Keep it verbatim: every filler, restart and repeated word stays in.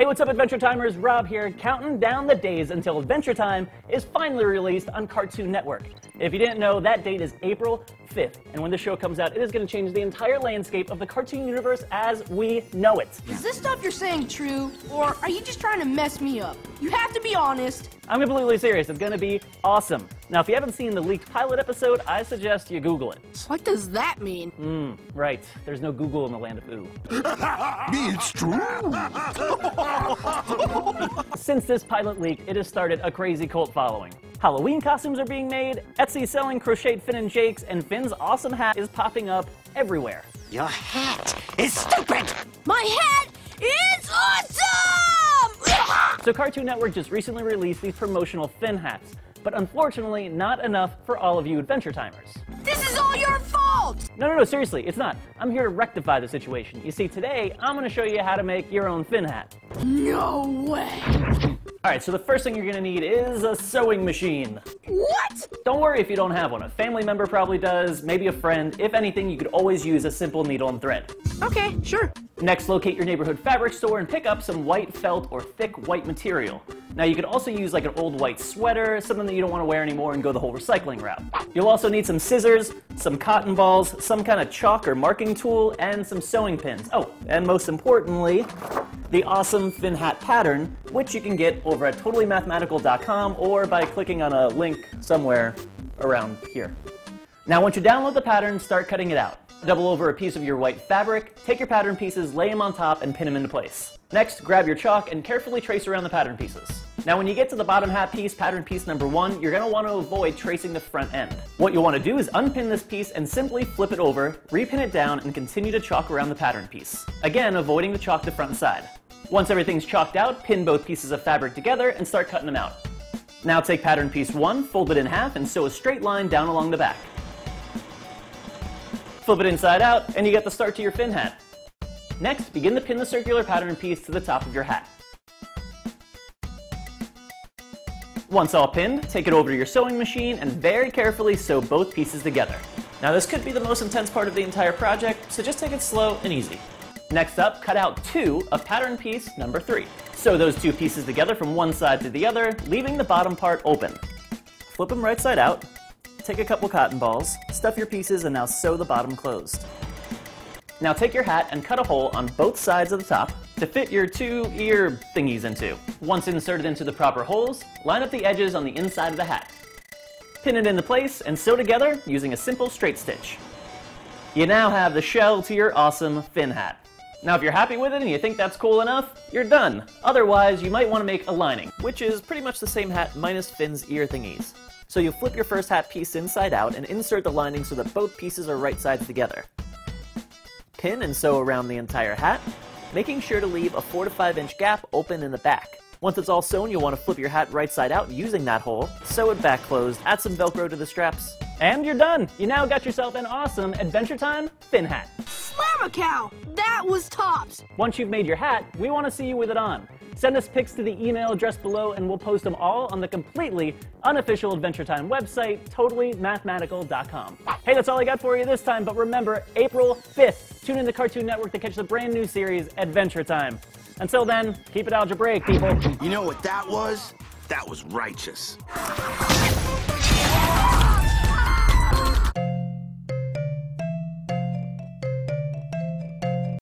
Hey, what's up, Adventure Timers? Rob here, counting down the days until Adventure Time is finally released on Cartoon Network. If you didn't know, that date is April fifth, and when the show comes out, it is going to change the entire landscape of the cartoon universe as we know it. Is this stuff you're saying true, or are you just trying to mess me up? You have to be honest. I'm completely serious. It's going to be awesome. Now, if you haven't seen the leaked pilot episode, I suggest you Google it. What does that mean? Mm, right. There's no Google in the land of ooh. It's true. Since this pilot leaked, it has started a crazy cult following. Halloween costumes are being made, Etsy selling crocheted Finn and Jake's, and Finn's awesome hat is popping up everywhere. Your hat is stupid! My hat is awesome! So Cartoon Network just recently released these promotional Finn hats, but unfortunately not enough for all of you Adventure Timers. This is all your fault! No, no, no, seriously, it's not. I'm here to rectify the situation. You see, today, I'm gonna show you how to make your own Finn hat. No way! Alright, so the first thing you're going to need is a sewing machine. What? Don't worry if you don't have one. A family member probably does, maybe a friend. If anything, you could always use a simple needle and thread. Okay, sure. Next, locate your neighborhood fabric store and pick up some white felt or thick white material. Now, you could also use like an old white sweater, something that you don't want to wear anymore, and go the whole recycling route. You'll also need some scissors, some cotton balls, some kind of chalk or marking tool, and some sewing pins. Oh, and most importantly, the awesome Finn hat pattern, which you can get over at totally mathematical dot com or by clicking on a link somewhere around here. Now, once you download the pattern, start cutting it out. Double over a piece of your white fabric, take your pattern pieces, lay them on top, and pin them into place. Next, grab your chalk and carefully trace around the pattern pieces. Now, when you get to the bottom hat piece, pattern piece number one, you're going to want to avoid tracing the front end. What you'll want to do is unpin this piece and simply flip it over, repin it down, and continue to chalk around the pattern piece. Again, avoiding to chalk the front side. Once everything's chalked out, pin both pieces of fabric together and start cutting them out. Now take pattern piece one, fold it in half, and sew a straight line down along the back. Flip it inside out, and you get the start to your Finn hat. Next, begin to pin the circular pattern piece to the top of your hat. Once all pinned, take it over to your sewing machine and very carefully sew both pieces together. Now, this could be the most intense part of the entire project, so just take it slow and easy. Next up, cut out two of pattern piece number three. Sew those two pieces together from one side to the other, leaving the bottom part open. Flip them right side out, take a couple cotton balls, stuff your pieces, and now sew the bottom closed. Now take your hat and cut a hole on both sides of the top to fit your two ear thingies into. Once inserted into the proper holes, line up the edges on the inside of the hat. Pin it into place and sew together using a simple straight stitch. You now have the shell to your awesome Finn hat. Now, if you're happy with it and you think that's cool enough, you're done. Otherwise, you might want to make a lining, which is pretty much the same hat minus Finn's ear thingies. So you flip your first hat piece inside out and insert the lining so that both pieces are right sides together. Pin and sew around the entire hat, making sure to leave a four to five inch gap open in the back. Once it's all sewn, you'll want to flip your hat right side out using that hole, sew it back closed, add some Velcro to the straps, and you're done! You now got yourself an awesome Adventure Time Finn hat. Slam a cow! That was tops! Once you've made your hat, we want to see you with it on. Send us pics to the email address below, and we'll post them all on the completely unofficial Adventure Time website, totally mathematical dot com. Hey, that's all I got for you this time, but remember, April fifth, tune in to Cartoon Network to catch the brand new series, Adventure Time. Until then, keep it algebraic, people. You know what that was? That was righteous.